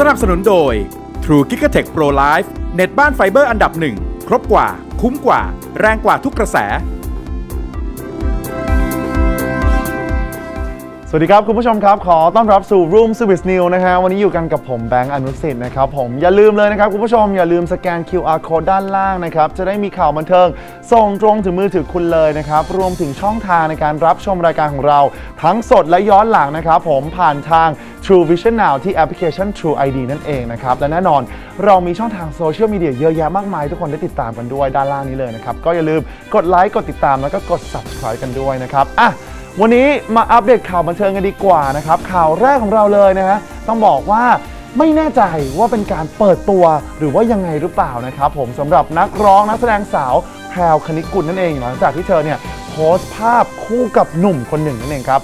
สนับสนุนโดย True GigaTech Pro Life เน็ตบ้านไฟเบอร์อันดับหนึ่งครบกว่าคุ้มกว่าแรงกว่าทุกกระแสสวัสดีครับคุณผู้ชมครับขอต้อนรับสู่ Room Service New นะฮะวันนี้อยู่กันกับผมแบงค์อนุสิทธิ์นะครับผมอย่าลืมเลยนะครับคุณผู้ชมอย่าลืมสแกน QR Code ด้านล่างนะครับจะได้มีข่าวบันเทิงส่งตรงถึงมือถือคุณเลยนะครับรวมถึงช่องทางในการรับชมรายการของเราทั้งสดและย้อนหลังนะครับผมผ่านทาง True Vision Now ที่แอปพลิเคชัน True ID นั่นเองนะครับและแน่นอนเรามีช่องทางโซเชียลมีเดียเยอะแยะมากมายทุกคนได้ติดตามกันด้วยด้านล่างนี้เลยนะครับก็อย่าลืมกดไลค์กดติดตามแล้วก็กด Subscribe กันด้วยนะครับอ่ะวันนี้มาอัปเดตข่าวบันเทิงกันดีกว่านะครับข่าวแรกของเราเลยนะฮะต้องบอกว่าไม่แน่ใจว่าเป็นการเปิดตัวหรือว่ายังไงหรือเปล่านะครับผมสำหรับนักร้องนักแสดงสาวแพรว คณิตกุลนั่นเองหลังจากที่เธอเนี่ยโพสต์ภาพคู่กับหนุ่มคนหนึ่งนั่นเองครับ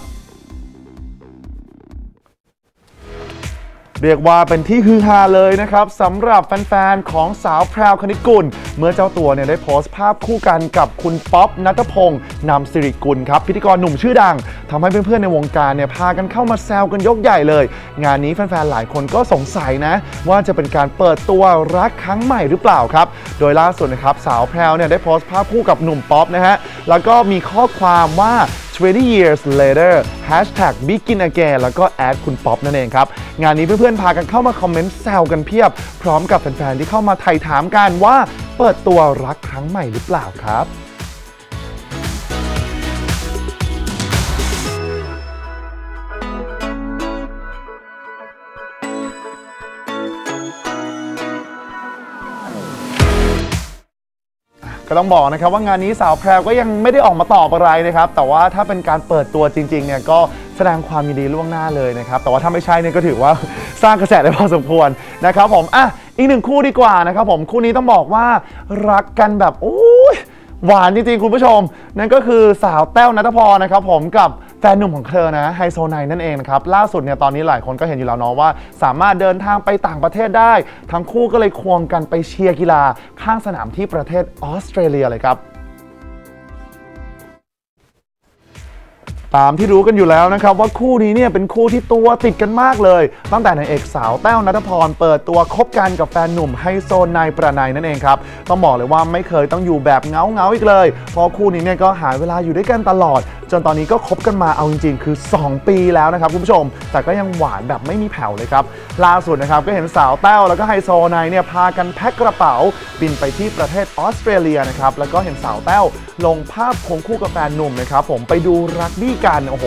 เรียกว่าเป็นที่ฮือฮาเลยนะครับสำหรับแฟนๆของสาวแพรว คณิตกุลเมื่อเจ้าตัวเนี่ยได้โพสต์ภาพคู่กันกับคุณป๊อปณัฐพงศ์นำสิริกุลครับพิธีกรหนุ่มชื่อดังทำให้เพื่อนๆในวงการเนี่ยพากันเข้ามาแซวกันยกใหญ่เลยงานนี้แฟนๆหลายคนก็สงสัยนะว่าจะเป็นการเปิดตัวรักครั้งใหม่หรือเปล่าครับโดยล่าสุดนะครับสาวแพรวเนี่ยได้โพสต์ภาพคู่กับหนุ่มป๊อปนะฮะแล้วก็มีข้อความว่า20 years later #begin again แล้วก็แอดคุณป๊อปนั่นเองครับงานนี้เพื่อนๆพากันเข้ามาคอมเมนต์แซวกันเพียบพร้อมกับแฟนๆที่เข้ามาไถ่ถามกันว่าเปิดตัวรักครั้งใหม่หรือเปล่าครับต้องบอกนะครับว่างานนี้สาวแพรวก็ยังไม่ได้ออกมาตอบอะไรนะครับแต่ว่าถ้าเป็นการเปิดตัวจริงๆเนี่ยก็แสดงความยินดีล่วงหน้าเลยนะครับแต่ว่าถ้าไม่ใช่เนี่ยก็ถือว่าสร้างกระแสได้พอสมควรนะครับผมอ่ะอีกหนึ่งคู่ดีกว่านะครับผมคู่นี้ต้องบอกว่ารักกันแบบโอ้ยหวานจริงๆคุณผู้ชมนั่นก็คือสาวแต้วณัฐพรนะครับผมกับแฟนหนุ่มของเธอนะไฮโซไนนั่นเองนะครับล่าสุดเนี่ยตอนนี้หลายคนก็เห็นอยู่แล้วเนาะว่าสามารถเดินทางไปต่างประเทศได้ทั้งคู่ก็เลยควงกันไปเชียร์กีฬาข้างสนามที่ประเทศออสเตรเลียเลยครับตามที่รู้กันอยู่แล้วนะครับว่าคู่นี้เนี่ยเป็นคู่ที่ตัวติดกันมากเลยตั้งแต่นางเอกสาวแต้วณัฐพรเปิดตัวคบกันกับแฟนหนุ่มไฮโซไนประไนนั่นเองครับต้องบอกเลยว่าไม่เคยต้องอยู่แบบเงาๆอีกเลยเพราะคู่นี้เนี่ยก็หาเวลาอยู่ด้วยกันตลอดจนตอนนี้ก็คบกันมาเอาจริงๆคือ2 ปีแล้วนะครับคุณผู้ชมแต่ก็ยังหวานแบบไม่มีแผ่วเลยครับล่าสุดนะครับก็เห็นสาวแต้วแล้วก็ไฮโซไนเนี่ยพากันแพ็คกระเป๋าบินไปที่ประเทศออสเตรเลียนะครับแล้วก็เห็นสาวแต้วลงภาพควงคู่กับแฟนหนุ่มนะครับผมไปดูรักบี้กันโอ้โห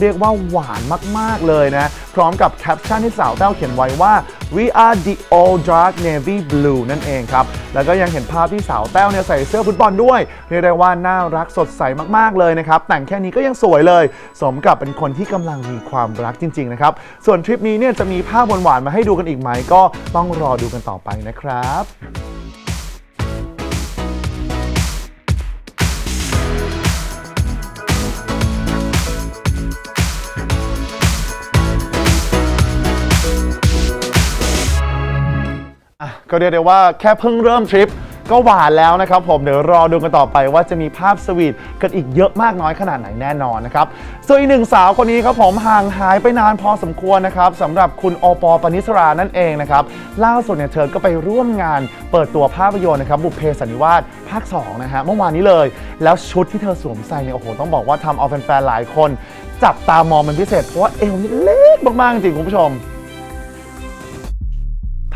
เรียกว่าหวานมากๆเลยนะพร้อมกับแคปชั่นที่สาวแต้วเขียนไว้ว่า we are the old dark navy blue นั่นเองครับแล้วก็ยังเห็นภาพที่สาวแต้วเนี่ยใส่เสื้อฟุตบอลด้วยเรียกได้ว่าน่ารักสดใสมากๆเลยนะครับแต่งแค่นี้ก็ยังสวยเลยสมกับเป็นคนที่กำลังมีความรักจริงๆนะครับส่วนทริปนี้เนี่ยจะมีภาพหวานๆมาให้ดูกันอีกไหมก็ต้องรอดูกันต่อไปนะครับก็เรียกได้ว่าแค่เพิ่งเริ่มทริปก็หวานแล้วนะครับผมเดี๋ยวรอดูกันต่อไปว่าจะมีภาพสวีทกันอีกเยอะมากน้อยขนาดไหนแน่นอนนะครับส่วนอีกหนึ่งสาวคนนี้ครับผมห่างหายไปนานพอสมควรนะครับสำหรับคุณโอปอปณิสรานั่นเองนะครับล่าสุดเนี่ยเธอก็ไปร่วมงานเปิดตัวภาพยนตร์นะครับบุพเพสันนิวาสภาค 2นะฮะเมื่อวานนี้เลยแล้วชุดที่เธอสวมใส่เนี่ยโอ้โหต้องบอกว่าทำเอาแฟนๆหลายคนจับตามองเป็นพิเศษเพราะว่าเอวนี่เล็กมากๆจริงคุณผู้ชม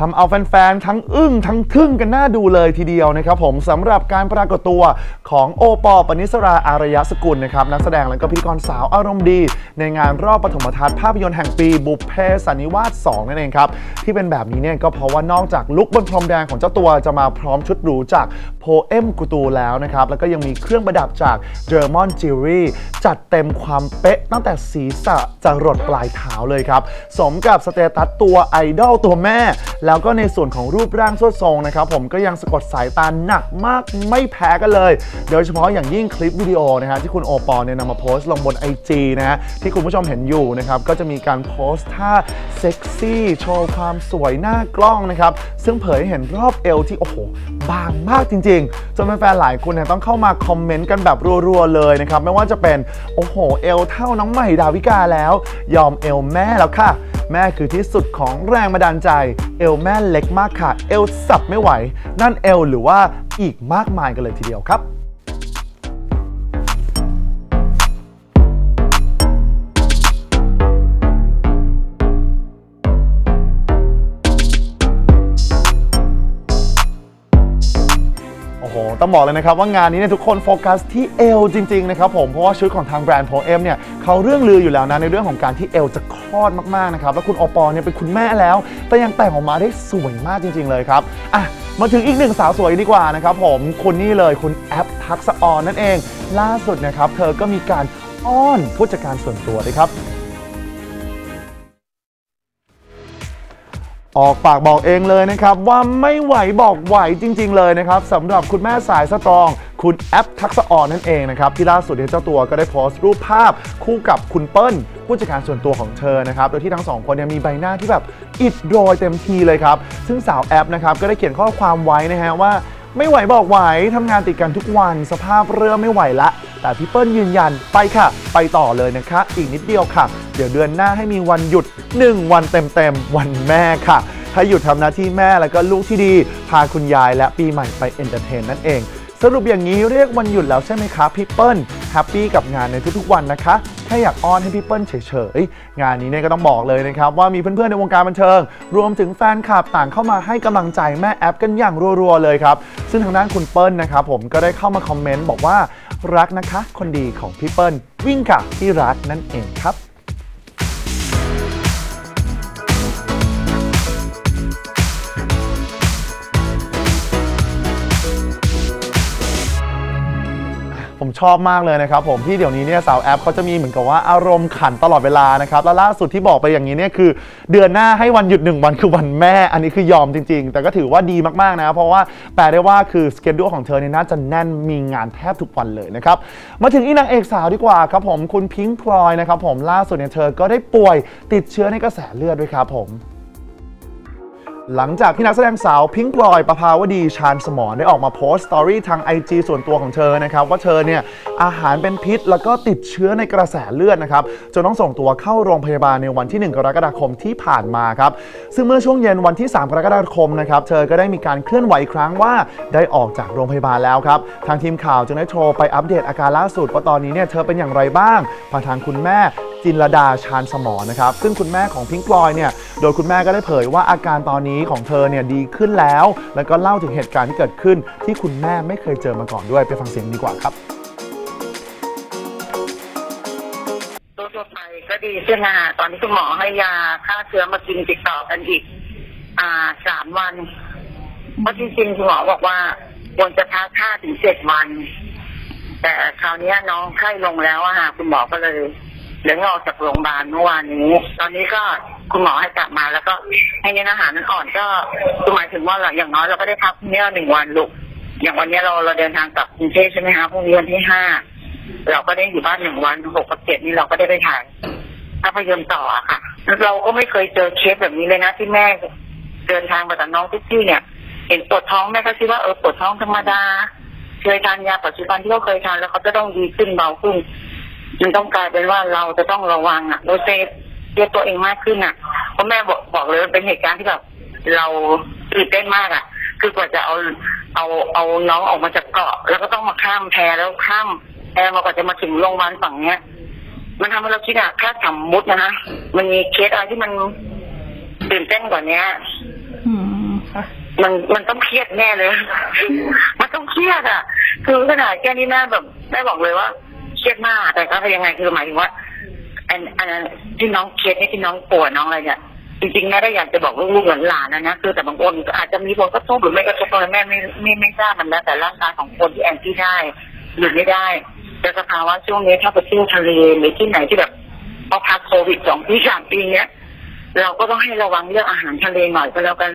ทำเอาแฟนๆทั้งอึ้งทั้งทึ่งกันน่าดูเลยทีเดียวนะครับผมสำหรับการปรากฏตัวของโอปอปณิสราอารยสกุลนะครับนักแสดงและก็พิธีกรสาวอารมณ์ดีในงานรอบปฐมทัศน์ภาพยนตร์แห่งปีบุพเพสันนิวาส 2นั่นเองครับที่เป็นแบบนี้เนี่ยก็เพราะว่านอกจากลุคบนพรมแดงของเจ้าตัวจะมาพร้อมชุดหรูจากโพเอมกูตูแล้วนะครับแล้วก็ยังมีเครื่องประดับจากเดอร์มอนจิวเวลรี่จัดเต็มความเป๊ะตั้งแต่ศีรษะจรดปลายเท้าเลยครับสมกับสเตตัสตัวไอดอลตัวแม่แล้วก็ในส่วนของรูปร่างสวดทรงนะครับผมก็ยังสะกดสายตาหนักมากไม่แพ้กันเลยโดยเฉพาะอย่างยิ่งคลิปวิดีโอนะครับที่คุณโอปอเนี่ยนำมาโพสต์ลงบน IG นะที่คุณผู้ชมเห็นอยู่นะครับก็จะมีการโพสต์ท่าเซ็กซี่โชว์ความสวยหน้ากล้องนะครับซึ่งเผยให้เห็นรอบเอวที่โอ้โหบางมากจริงๆจนแฟนๆหลายคนเนี่ยต้องเข้ามาคอมเมนต์กันแบบรัวๆเลยนะครับไม่ว่าจะเป็นโอ้โหเอวเท่าน้องใหม่ดาวิกาแล้วยอมเอวแม่แล้วค่ะ แม่คือที่สุดของแรงบันดาลใจเอวแม่เล็กมากค่ะเอวสับไม่ไหวนั่นเอวหรือว่าอีกมากมายกันเลยทีเดียวครับต้องบอกเลยนะครับว่างานนี้เนี่ยทุกคนโฟกัสที่เอวจริงๆนะครับผมเพราะว่าชุดของทางแบรนด์โพเอมเนี่ยเขาเรื่องลืออยู่แล้วนะในเรื่องของการที่เอวจะคลอดมากๆนะครับแล้วคุณอปอเนี่ยเป็นคุณแม่แล้วแต่ยังแต่งออกมาได้สวยมากจริงๆเลยครับอ่ะมาถึงอีกหนึ่งสาวสวยดีกว่านะครับผมคนนี้เลยคุณแอปทักษอรนั่นเองล่าสุดนะครับเธอก็มีการอ้อนผู้จัดการส่วนตัวด้วยครับออกปากบอกเองเลยนะครับว่าไม่ไหวบอกไหวจริงๆเลยนะครับสำหรับคุณแม่สายสตรองคุณแอปทักษอรนั่นเองนะครับที่ล่าสุดเจ้าตัวก็ได้โพสต์รูปภาพคู่กับคุณเปิ้ลผู้จัดการส่วนตัวของเธอนะครับโดยที่ทั้งสองคนมีใบหน้าที่แบบอิดโรยเต็มทีเลยครับซึ่งสาวแอปนะครับก็ได้เขียนข้อความไว้นะฮะว่าไม่ไหวบอกไหวทำงานติดกันทุกวันสภาพเริ่มไม่ไหวละแต่พี่เปิ้ลยืนยันไปค่ะไปต่อเลยนะคะอีกนิดเดียวค่ะเดี๋ยวเดือนหน้าให้มีวันหยุด1วันเต็มๆวันแม่ค่ะให้หยุดทำหน้าที่แม่แล้วก็ลูกที่ดีพาคุณยายและปีใหม่ไปเอนเตอร์เทนนั่นเองสรุปอย่างนี้เรียกวันหยุดแล้วใช่ไหมคะพี่เปิ้ลแฮปปี้กับงานในทุกๆวันนะคะแค่อยากอ้อนให้พี่เปิ้ลเฉยๆงานนี้เนี่ยก็ต้องบอกเลยนะครับว่ามีเพื่อนๆในวงการบันเทิงรวมถึงแฟนคลับต่างเข้ามาให้กำลังใจแม่แอปกันอย่างรัวๆเลยครับซึ่งทางด้านคุณเปิ้ลนะครับผมก็ได้เข้ามาคอมเมนต์บอกว่ารักนะคะคนดีของพี่เปิ้ลวิ่งค่ะที่รักนั่นเองครับผมชอบมากเลยนะครับผมที่เดี๋ยวนี้เนี่ยสาวแอปเขาจะมีเหมือนกับว่าอารมณ์ขันตลอดเวลานะครับและล่าสุดที่บอกไปอย่างนี้เนี่ยคือเดือนหน้าให้วันหยุด1วันคือวันแม่อันนี้คือยอมจริงๆแต่ก็ถือว่าดีมากๆนะเพราะว่าแปลได้ว่าคือสเกดูของเธอเนี่ยน่าจะแน่นมีงานแทบทุกวันเลยนะครับมาถึงอีนางเอกสาวดีกว่าครับผมคุณพิงค์พลอยนะครับผมล่าสุดเนี่ยเธอก็ได้ป่วยติดเชื้อในกระแสเลือดด้วยครับผมหลังจากที่นักแสดงสาวพิงค์พลอยประภาวดีชาญสมรได้ออกมาโพสต์สตอรี่ทาง IG ส่วนตัวของเธอนะครับว่าเธอเนี่ยอาหารเป็นพิษแล้วก็ติดเชื้อในกระแสเลือดนะครับจนต้องส่งตัวเข้าโรงพยาบาลในวันที่1กรกฎาคมที่ผ่านมาครับซึ่งเมื่อช่วงเย็นวันที่3กรกฎาคมนะครับเธอก็ได้มีการเคลื่อนไหวครั้งว่าได้ออกจากโรงพยาบาลแล้วครับทางทีมข่าวจึงได้โทรไปอัปเดตอาการล่าสุดว่าตอนนี้เนี่ยเธอเป็นอย่างไรบ้างผ่านทางคุณแม่จินรดาชาญสมรนะครับซึ่งคุณแม่ของพิงค์พลอยเนี่ยโดยคุณแม่ก็ได้เผยว่าอาการตอนนี้ของเธอเนี่ยดีขึ้นแล้วแล้วก็เล่าถึงเหตุการณ์ที่เกิดขึ้นที่คุณแม่ไม่เคยเจอมาก่อนด้วยไปฟังเสียงดีกว่าครับตัวไปก็ดีขึ้นนะตอนนี้คุณหมอให้ยาฆ่าเชื้อมากินติดต่อกันอีก3 วันเพราะจริงๆคุณหมอบอกว่าควรจะพัก5 ถึง 7 วันแต่คราวนี้น้องไข้ลงแล้วอะคุณหมอก็เลยเดี๋ยวออกจากโรงพยาบาลเมื่อวานนี้ตอนนี้ก็คุณหมอให้กลับมาแล้วก็ให้เนื้ออาหารนั้นอ่อนก็หมายถึงว่าอย่างน้อยเราก็ได้พักเนื้อ1 วันลูกอย่างวันนี้เราเดินทางกลับกรุงเทพใช่ไหมคะพรุ่งนี้วันที่5เราก็ได้อยู่บ้าน1 วัน6 กับ 7นี่เราก็ได้ไปถ่ายภาพยนตร์ต่อค่ะเราก็ไม่เคยเจอเคสแบบนี้เลยนะที่แม่เดินทางมาจากน้องที่เนี่ยเห็นปวดท้องแม่ก็คิดว่าปวดท้องธรรมดาเคยทานยาปัจจุบันที่เราเคยทานแล้วเขาจะต้องดีขึ้นเบาขึ้นมันต้องกลายเป็นว่าเราจะต้องระวังโดยเซฟตัวเองมากขึ้นเพราะแม่บอกเลยเป็นเหตุการณ์ที่แบบเราตื่นเต้นมากคือกว่าจะเอาน้องออกมาจากเกาะแล้วก็ต้องมาข้ามแพแล้วข้ามแพมากว่าจะมาถึงโรงพยาบาลฝั่งเนี้ยมันทำให้เราคิดแค่สมมุตินะมันมีเคสอะไรที่มันตื่นเต้นกว่าเนี้ยมันต้องเครียดแน่เลยมันต้องเครียดคือขนาดแค่นี้แม่แบบแม่บอกเลยว่าเครียดมากแต่ก็ยังไงคือหมายถึงว่าอันที่น้องเครียดนี่ที่น้องปวดน้องอะไรเนี่ยจริงๆแม่ได้อยากจะบอกลูกหลานนะคือแต่บางคนอาจจะมีผลกระทบหรือไม่กระทบอะไรแม่ไม่ทราบมันแล้วแต่ร่างกายของคนที่แอนตี้ได้หรือไม่ได้แต่สภาวะช่วงนี้ถ้าไปเที่ยวทะเลหรือที่ไหนที่แบบพอพักโควิด2 ปี 3 ปีเนี้ยเราก็ต้องให้ระวังเรื่องอาหารทะเลหน่อยก็แล้วกัน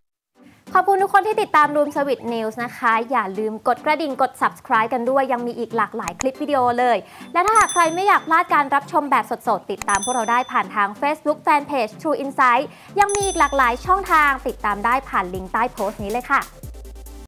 ขอบคุณทุกคนที่ติดตามรูมสวิตนิวส์นะคะอย่าลืมกดกระดิ่งกด subscribe กันด้วยยังมีอีกหลากหลายคลิปวิดีโอเลยและถ้าหากใครไม่อยากพลาดการรับชมแบบสดๆติดตามพวกเราได้ผ่านทาง Facebook Fanpage True Insight ยังมีอีกหลากหลายช่องทางติดตามได้ผ่านลิงก์ใต้โพสต์นี้เลยค่ะ